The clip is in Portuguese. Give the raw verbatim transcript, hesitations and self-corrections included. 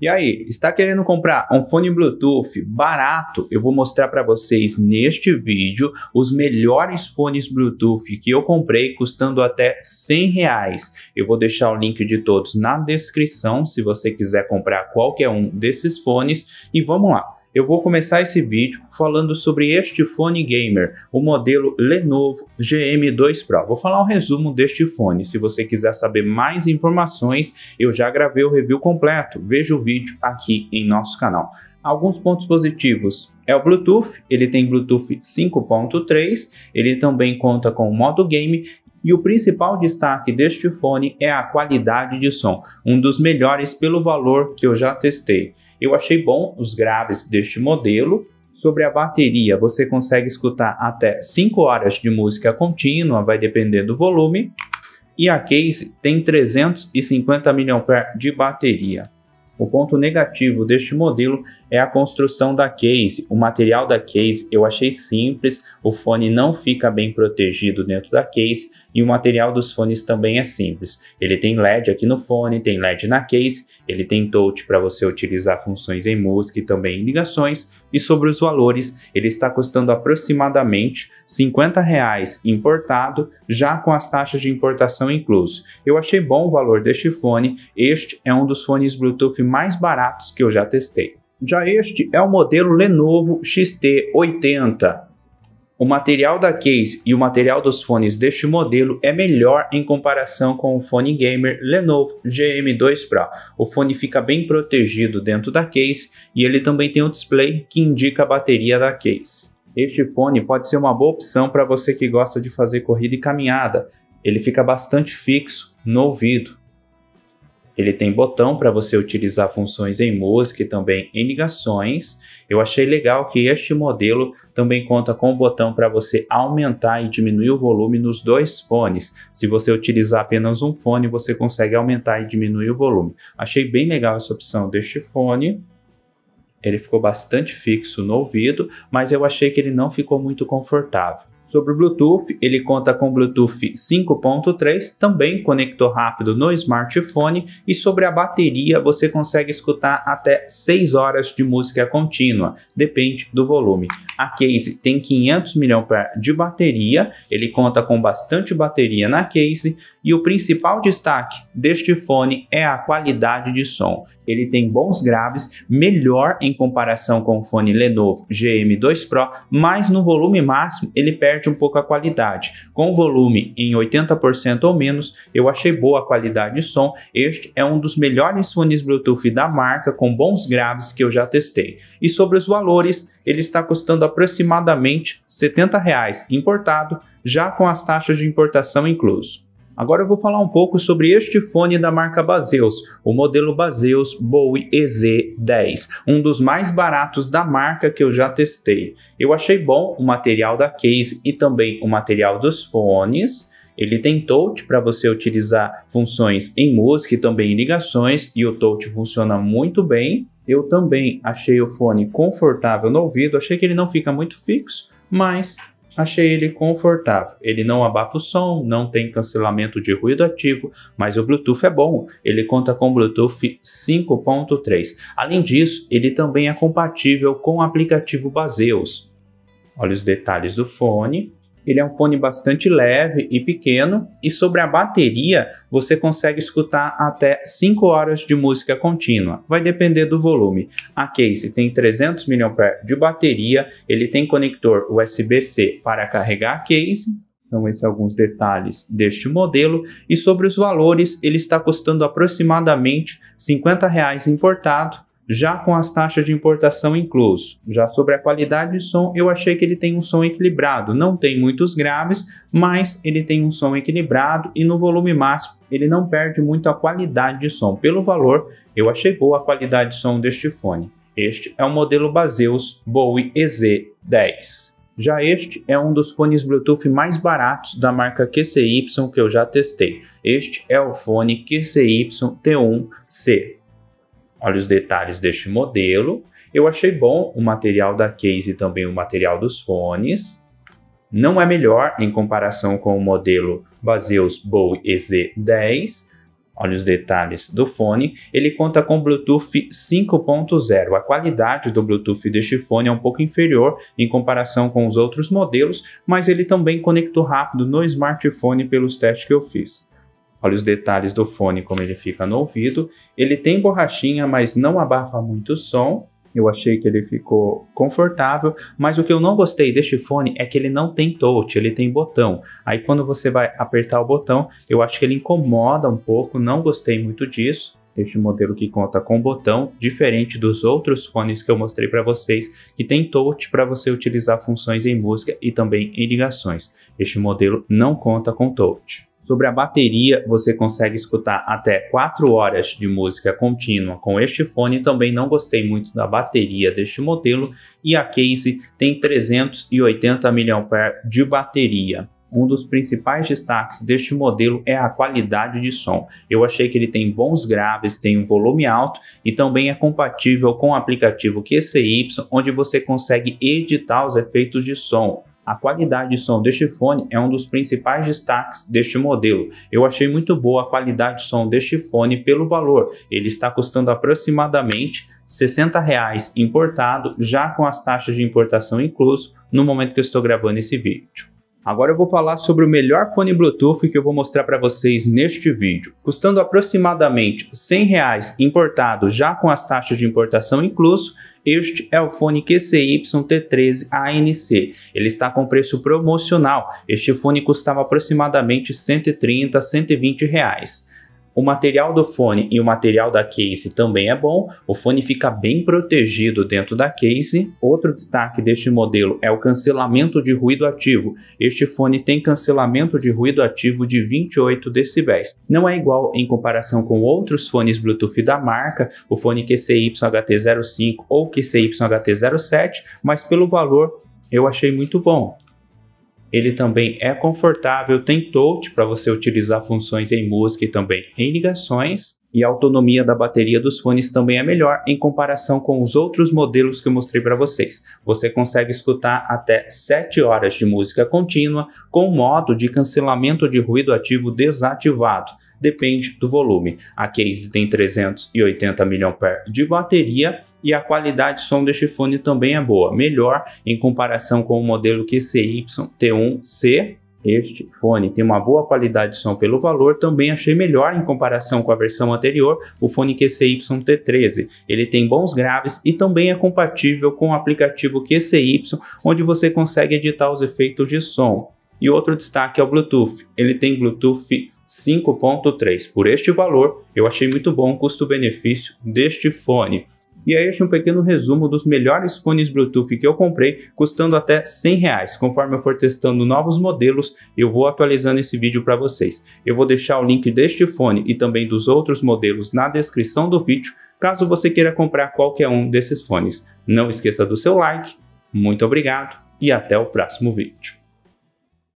E aí, está querendo comprar um fone Bluetooth barato? Eu vou mostrar para vocês neste vídeo os melhores fones Bluetooth que eu comprei custando até cem reais. Eu vou deixar o link de todos na descrição se você quiser comprar qualquer um desses fones. E vamos lá. Eu vou começar esse vídeo falando sobre este fone gamer, o modelo Lenovo G M dois Pro. Vou falar um resumo deste fone. Se você quiser saber mais informações, eu já gravei o review completo. Veja o vídeo aqui em nosso canal. Alguns pontos positivos é o Bluetooth. Ele tem Bluetooth cinco ponto três, ele também conta com o modo game. E o principal destaque deste fone é a qualidade de som, um dos melhores pelo valor que eu já testei. Eu achei bom os graves deste modelo. Sobre a bateria, você consegue escutar até cinco horas de música contínua, vai depender do volume. E a case tem trezentos e cinquenta miliampères-hora de bateria. O ponto negativo deste modelo é a construção da case. O material da case eu achei simples, o fone não fica bem protegido dentro da case e o material dos fones também é simples. Ele tem L E D aqui no fone, tem L E D na case, ele tem touch para você utilizar funções em música e também em ligações. E sobre os valores, ele está custando aproximadamente cinquenta reais importado, já com as taxas de importação incluso. Eu achei bom o valor deste fone, este é um dos fones Bluetooth mais baratos que eu já testei. Já este é o modelo Lenovo X T oitenta. O material da case e o material dos fones deste modelo é melhor em comparação com o fone gamer Lenovo G M dois Pro. O fone fica bem protegido dentro da case e ele também tem um display que indica a bateria da case. Este fone pode ser uma boa opção para você que gosta de fazer corrida e caminhada. Ele fica bastante fixo no ouvido. Ele tem botão para você utilizar funções em música e também em ligações. Eu achei legal que este modelo também conta com o botão para você aumentar e diminuir o volume nos dois fones. Se você utilizar apenas um fone, você consegue aumentar e diminuir o volume. Achei bem legal essa opção deste fone. Ele ficou bastante fixo no ouvido, mas eu achei que ele não ficou muito confortável. Sobre o Bluetooth, ele conta com Bluetooth cinco ponto três, também conector rápido no smartphone. E sobre a bateria, você consegue escutar até seis horas de música contínua, depende do volume. A case tem quinhentos miliampères-hora de bateria, ele conta com bastante bateria na case. E o principal destaque deste fone é a qualidade de som. Ele tem bons graves, melhor em comparação com o fone Lenovo G M dois Pro, mas no volume máximo ele perde um pouco a qualidade. Com o volume em oitenta por cento ou menos, eu achei boa a qualidade de som. Este é um dos melhores fones Bluetooth da marca, com bons graves que eu já testei. E sobre os valores, ele está custando aproximadamente setenta reais importado, já com as taxas de importação incluso. Agora eu vou falar um pouco sobre este fone da marca Baseus, o modelo Baseus Bowie E Z dez, um dos mais baratos da marca que eu já testei. Eu achei bom o material da case e também o material dos fones. Ele tem touch para você utilizar funções em música e também em ligações, e o touch funciona muito bem. Eu também achei o fone confortável no ouvido, achei que ele não fica muito fixo, mas achei ele confortável. Ele não abafa o som, não tem cancelamento de ruído ativo, mas o Bluetooth é bom. Ele conta com Bluetooth cinco ponto três. Além disso, ele também é compatível com o aplicativo Baseus. Olha os detalhes do fone. Ele é um fone bastante leve e pequeno. E sobre a bateria, você consegue escutar até cinco horas de música contínua. Vai depender do volume. A case tem trezentos miliampères-hora de bateria. Ele tem conector U S B C para carregar a case. Então esses são alguns detalhes deste modelo. E sobre os valores, ele está custando aproximadamente cinquenta reais importado, já com as taxas de importação incluso. Já sobre a qualidade de som, eu achei que ele tem um som equilibrado, não tem muitos graves, mas ele tem um som equilibrado e no volume máximo ele não perde muito a qualidade de som. Pelo valor, eu achei boa a qualidade de som deste fone. Este é o modelo Baseus Bowie E Z dez. Já este é um dos fones Bluetooth mais baratos da marca Q C Y que eu já testei. Este é o fone Q C Y T um C. Olha os detalhes deste modelo. Eu achei bom o material da case e também o material dos fones. Não é melhor em comparação com o modelo Baseus Bowie E Z dez. Olha os detalhes do fone, ele conta com Bluetooth cinco ponto zero. A qualidade do Bluetooth deste fone é um pouco inferior em comparação com os outros modelos, mas ele também conectou rápido no smartphone pelos testes que eu fiz. Olha os detalhes do fone, como ele fica no ouvido. Ele tem borrachinha, mas não abafa muito o som. Eu achei que ele ficou confortável, mas o que eu não gostei deste fone é que ele não tem touch, ele tem botão. Aí quando você vai apertar o botão, eu acho que ele incomoda um pouco, não gostei muito disso. Este modelo que conta com botão, diferente dos outros fones que eu mostrei para vocês, que tem touch para você utilizar funções em música e também em ligações. Este modelo não conta com touch. Sobre a bateria, você consegue escutar até quatro horas de música contínua com este fone. Também não gostei muito da bateria deste modelo, e a case tem trezentos e oitenta miliampères-hora de bateria. Um dos principais destaques deste modelo é a qualidade de som. Eu achei que ele tem bons graves, tem um volume alto e também é compatível com o aplicativo Q C Y, onde você consegue editar os efeitos de som. A qualidade de som deste fone é um dos principais destaques deste modelo. Eu achei muito boa a qualidade de som deste fone pelo valor. Ele está custando aproximadamente sessenta reais importado, já com as taxas de importação incluso, no momento que eu estou gravando esse vídeo. Agora eu vou falar sobre o melhor fone Bluetooth que eu vou mostrar para vocês neste vídeo. Custando aproximadamente cem reais importado, já com as taxas de importação incluso, este é o fone Q C Y T treze A N C. Ele está com preço promocional. Este fone custava aproximadamente cento e trinta, cento e vinte reais. O material do fone e o material da case também é bom, o fone fica bem protegido dentro da case. Outro destaque deste modelo é o cancelamento de ruído ativo. Este fone tem cancelamento de ruído ativo de vinte e oito decibéis. Não é igual em comparação com outros fones Bluetooth da marca, o fone Q C Y H T zero cinco ou Q C Y H T zero sete, mas pelo valor eu achei muito bom. Ele também é confortável, tem touch para você utilizar funções em música e também em ligações. E a autonomia da bateria dos fones também é melhor em comparação com os outros modelos que eu mostrei para vocês. Você consegue escutar até sete horas de música contínua com o modo de cancelamento de ruído ativo desativado. Depende do volume. A case tem trezentos e oitenta miliampères-hora de bateria e a qualidade de som deste fone também é boa, melhor em comparação com o modelo Q C Y T um C. Este fone tem uma boa qualidade de som pelo valor, também achei melhor em comparação com a versão anterior, o fone Q C Y T treze. Ele tem bons graves e também é compatível com o aplicativo Q C Y, onde você consegue editar os efeitos de som. E outro destaque é o Bluetooth. Ele tem Bluetooth cinco ponto três. Por este valor, eu achei muito bom o custo-benefício deste fone. E é este um pequeno resumo dos melhores fones Bluetooth que eu comprei, custando até cem reais. Conforme eu for testando novos modelos, eu vou atualizando esse vídeo para vocês. Eu vou deixar o link deste fone e também dos outros modelos na descrição do vídeo, caso você queira comprar qualquer um desses fones. Não esqueça do seu like, muito obrigado e até o próximo vídeo.